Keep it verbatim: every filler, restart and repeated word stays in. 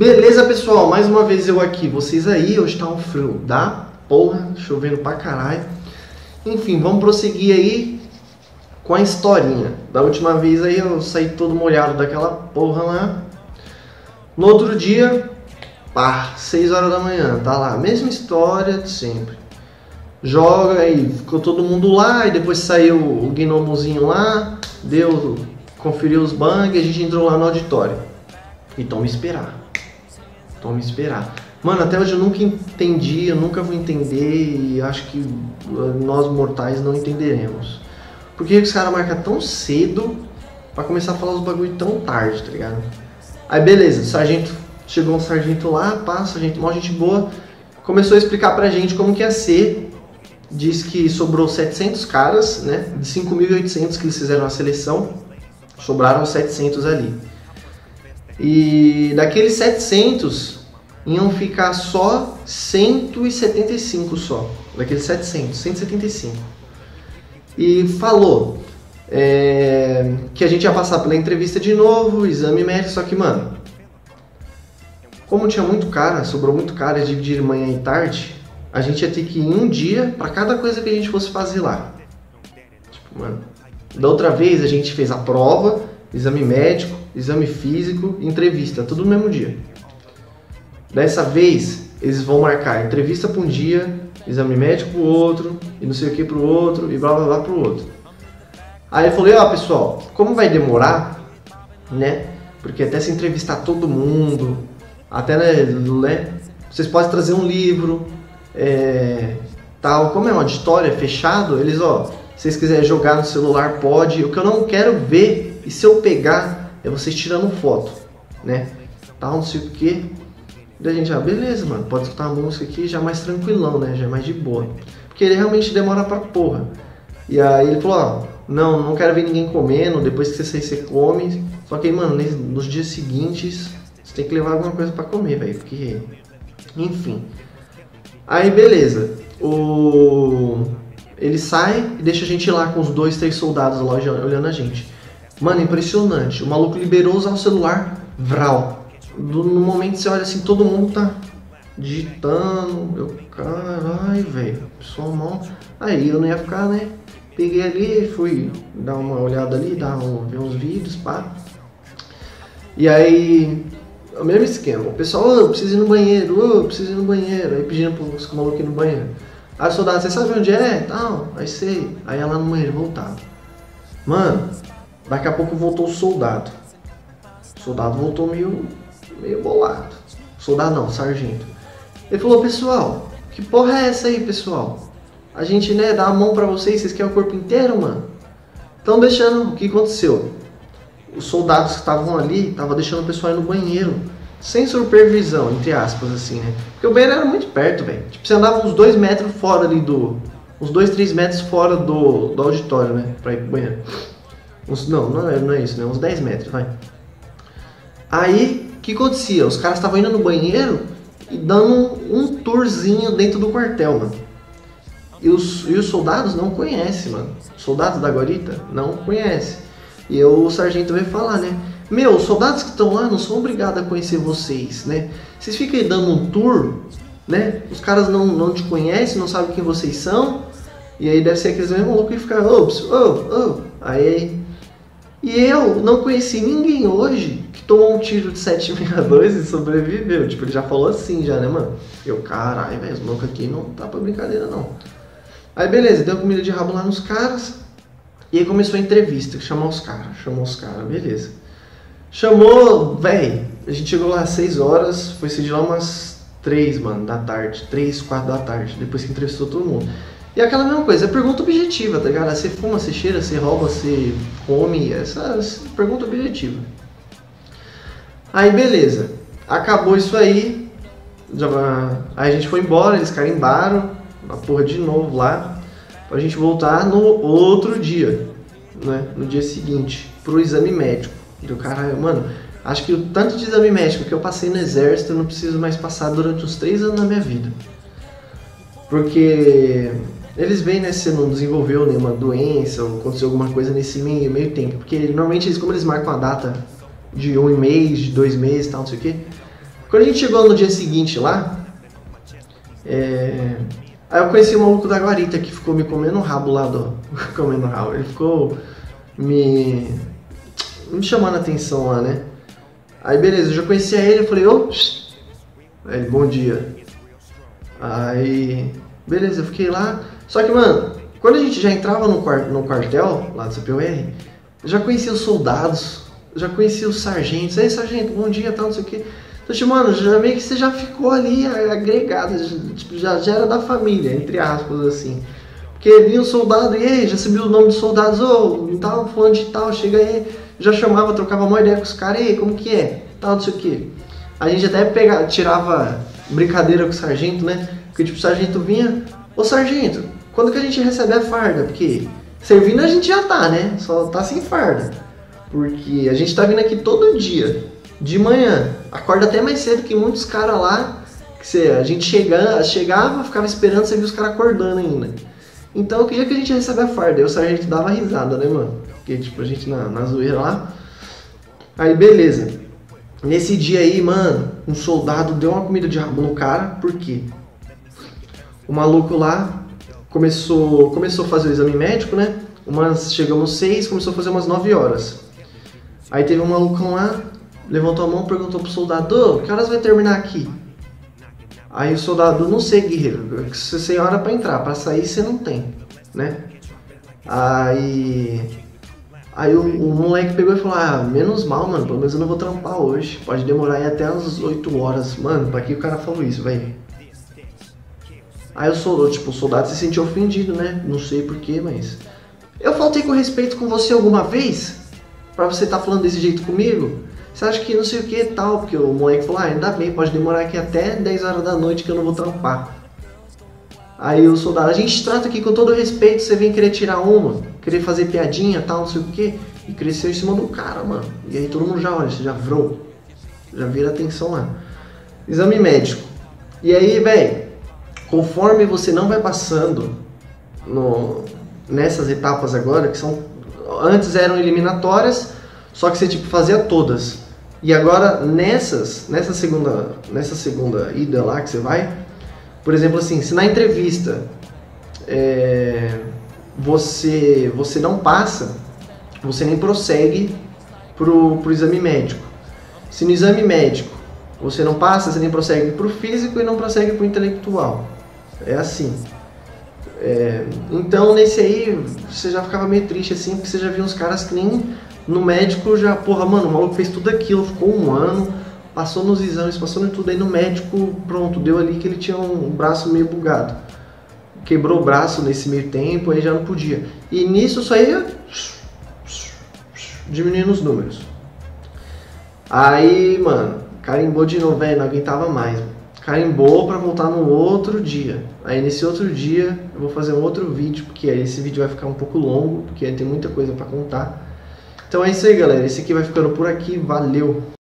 Beleza, pessoal? Mais uma vez eu aqui, vocês aí. Hoje tá um frio da porra, chovendo pra caralho. Enfim, vamos prosseguir aí com a historinha. Da última vez aí eu saí todo molhado daquela porra lá. No outro dia, pá, seis horas da manhã, tá lá, mesma história de sempre. Joga aí, ficou todo mundo lá e depois saiu o gnomozinho lá, deu, conferiu os bangs e a gente entrou lá no auditório. Então me esperar. Então me esperar. Mano, até hoje eu nunca entendi, eu nunca vou entender e acho que nós mortais não entenderemos. Por que os caras marcam tão cedo pra começar a falar os bagulho tão tarde, tá ligado? Aí beleza, sargento, chegou um sargento lá, passa, sargento, mó gente boa, começou a explicar pra gente como que ia ser. Diz que sobrou setecentos caras, né, de cinco mil e oitocentos que eles fizeram a seleção, sobraram setecentos ali. E daqueles setecentos, iam ficar só cento e setenta e cinco só, daqueles setecentos, cento e setenta e cinco. E falou é, que a gente ia passar pela entrevista de novo, exame médico, só que, mano, como tinha muito cara, sobrou muito cara, dividir manhã e tarde, a gente ia ter que ir um dia para cada coisa que a gente fosse fazer lá. Tipo, mano, da outra vez a gente fez a prova, exame médico, exame físico, entrevista, tudo no mesmo dia. Dessa vez eles vão marcar entrevista para um dia, exame médico para o outro, e não sei o que para o outro, e blá blá blá para o outro. Aí eu falei, ó oh, pessoal, como vai demorar, né? Porque até se entrevistar todo mundo, até né, vocês podem trazer um livro. É, tal, como é uma auditório fechado, eles ó, se vocês quiserem jogar no celular pode, o que eu não quero ver e se eu pegar é vocês tirando foto, né, tal, não sei o que, da gente, ah, beleza mano, pode escutar a música aqui já mais tranquilão, né, já mais de boa, porque ele realmente demora pra porra. E aí ele falou, ó, não, não quero ver ninguém comendo, depois que você sair você come, só que aí mano, nos dias seguintes você tem que levar alguma coisa pra comer, velho, porque, enfim. Aí beleza, o... ele sai e deixa a gente lá com os dois, três soldados lá olhando a gente. Mano, impressionante, o maluco liberou usar o celular, vral. Do... No momento você olha assim, todo mundo tá digitando, eu, caralho, velho, pessoal mal. Aí eu não ia ficar, né, peguei ali, fui dar uma olhada ali, dar um... ver uns vídeos, pá. E aí... o mesmo esquema, o pessoal, oh, eu preciso ir no banheiro, oh, eu preciso ir no banheiro, aí pedindo pro maluco ir no banheiro. Aí o soldado, você sabe onde é? Tal, aí sei, aí ia lá no banheiro, voltava. Mano, daqui a pouco voltou o soldado. O soldado voltou meio, meio bolado. Soldado não, sargento. Ele falou, pessoal, que porra é essa aí, pessoal? A gente, né, dá a mão pra vocês, vocês querem o corpo inteiro, mano? Então deixando, o que aconteceu? Os soldados que estavam ali, estavam deixando o pessoal ir no banheiro, sem supervisão, entre aspas, assim, né? Porque o banheiro era muito perto, velho. Tipo, você andava uns dois metros fora ali do... uns dois, três metros fora do, do auditório, né? Pra ir pro banheiro. Uns, não, não é, não é isso, né? Uns dez metros, vai. Aí, o que acontecia? Os caras estavam indo no banheiro e dando um, um tourzinho dentro do quartel, mano. E os, e os soldados não conhecem, mano. Os soldados da guarita não conhecem. E eu, o sargento veio falar, né? Meu, os soldados que estão lá não são obrigados a conhecer vocês, né? Vocês ficam aí dando um tour, né? Os caras não, não te conhecem, não sabem quem vocês são. E aí deve ser aqueles mesmo loucos que ficam, ô, ô, ô. Aí, e eu não conheci ninguém hoje que tomou um tiro de sete sessenta e dois e sobreviveu. Tipo, ele já falou assim já, né, mano? Eu, caralho, velho, os loucos aqui não tá pra brincadeira, não. Aí, beleza, deu comida de rabo lá nos caras. E aí começou a entrevista, chamou os caras, chamou os caras, beleza. Chamou, véi, a gente chegou lá às seis horas, foi sair de lá umas três, mano, da tarde, três, quatro da tarde, depois que entrevistou todo mundo. E aquela mesma coisa, é pergunta objetiva, tá ligado? Você fuma, você cheira, você rouba, você come, essa, essa pergunta objetiva. Aí beleza, acabou isso aí, já, aí a gente foi embora, eles carimbaram, a porra de novo lá. Pra gente voltar no outro dia, né? No dia seguinte, pro exame médico. Eu, caralho, mano, acho que o tanto de exame médico que eu passei no exército, eu não preciso mais passar durante uns três anos da minha vida. Porque eles veem, né, se não desenvolveu nenhuma doença ou aconteceu alguma coisa nesse meio, meio tempo. Porque normalmente, eles, como eles marcam a data de um mês, de dois meses, tal, não sei o que, Quando a gente chegou no dia seguinte lá, é... aí eu conheci o maluco da guarita que ficou me comendo o rabo lá do... comendo rabo, ele ficou me... me chamando a atenção lá, né? Aí beleza, eu já conhecia ele, eu falei, ô, oh! Aí bom dia. Aí, beleza, eu fiquei lá. Só que, mano, quando a gente já entrava no, no quartel, lá do C P O R, eu já conhecia os soldados, eu já conhecia os sargentos. Aí, sargento, bom dia, tal, não sei o que. Então, tipo, mano, já, meio que você já ficou ali agregado, tipo, já, já era da família, entre aspas, assim. Porque vinha o soldado, e aí, já subiu o nome dos soldados, ô, oh, tal, fulano de tal, chega aí. Já chamava, trocava uma ideia com os caras, ei, como que é? Tal, não sei o que. A gente até pegava, tirava brincadeira com o sargento, né? Porque tipo, o sargento vinha, ô sargento, quando que a gente recebe a farda? Porque servindo a gente já tá, né? Só tá sem farda. Porque a gente tá vindo aqui todo dia, de manhã. Acorda até mais cedo que muitos caras lá, que cê, a gente chegava, chegava, ficava esperando, você via os caras acordando ainda. Então eu queria que a gente recebe a farda. E o sargento dava risada, né, mano? Porque, tipo, a gente na, na zoeira lá. Aí, beleza. Nesse dia aí, mano, um soldado deu uma comida de rabo no cara. Por quê? O maluco lá começou, começou a fazer o exame médico, né? Umas, chegamos seis, começou a fazer umas nove horas. Aí teve um malucão lá, levantou a mão e perguntou pro soldado, ô, que horas vai terminar aqui? Aí o soldado, não sei, guerreiro, você tem hora pra entrar, pra sair você não tem, né? Aí... Aí o, o moleque pegou e falou, ah, menos mal, mano, pelo menos eu não vou trampar hoje. Pode demorar aí até as oito horas. Mano, pra que o cara falou isso, velho? Aí eu sou, tipo, o soldado se sentiu ofendido, né? Não sei porquê, mas... Eu faltei com respeito com você alguma vez? Pra você tá falando desse jeito comigo? Você acha que não sei o que e tal? Porque o moleque falou, ah, ainda bem, pode demorar aqui até dez horas da noite que eu não vou trampar. Aí o soldado, a gente trata aqui com todo respeito, você vem querer tirar uma, querer fazer piadinha, tal, não sei o que, e cresceu em cima do cara, mano. E aí todo mundo já olha, você já vrou, já vira atenção lá. Exame médico. E aí, velho, conforme você não vai passando no, nessas etapas agora, que são, antes eram eliminatórias, só que você tipo fazia todas. E agora nessas, nessa segunda, nessa segunda ida lá que você vai, por exemplo, assim, se na entrevista é, você, você não passa, você nem prossegue pro, pro exame médico. Se no exame médico você não passa, você nem prossegue pro físico e não prossegue pro intelectual. É assim. É, então nesse aí você já ficava meio triste assim, porque você já via uns caras que nem no médico já, porra, mano, o maluco fez tudo aquilo, ficou um ano, passou nos exames, passou em tudo, aí no médico, pronto, deu ali que ele tinha um braço meio bugado. Quebrou o braço nesse meio tempo, aí já não podia. E nisso só ia diminuindo os números. Aí, mano, carimbou de novo, velho, não aguentava mais. Carimbou pra voltar no outro dia. Aí nesse outro dia eu vou fazer um outro vídeo, porque aí esse vídeo vai ficar um pouco longo, porque aí tem muita coisa pra contar. Então é isso aí, galera. Esse aqui vai ficando por aqui, valeu!